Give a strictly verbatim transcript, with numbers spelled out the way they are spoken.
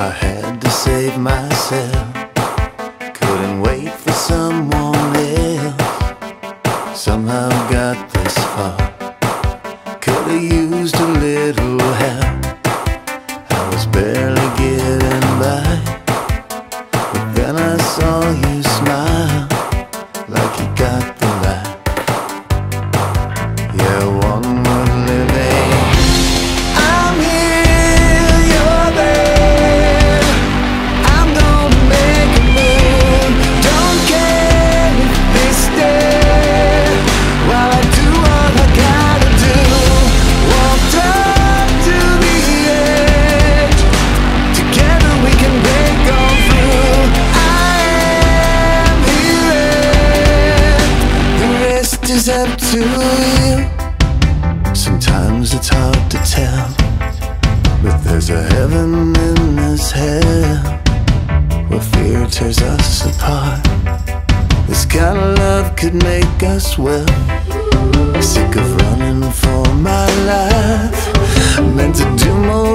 I had to save myself. Couldn't wait for someone else. Somehow got this far. Could've used a little help. I was barely getting by, but then I saw you smile, like you got the light. Yeah, one more living. I'm here, you're there. I'm gonna make a move. Don't care if they stare, while I do all I gotta do. Walked up to the edge. Together we can break on through. I am here. The rest is up to you. Sometimes it's hard to tell, but there's a heaven in this hell, where fear tears us apart. This kind of love could make us well. Sick of running for my life, meant to do more.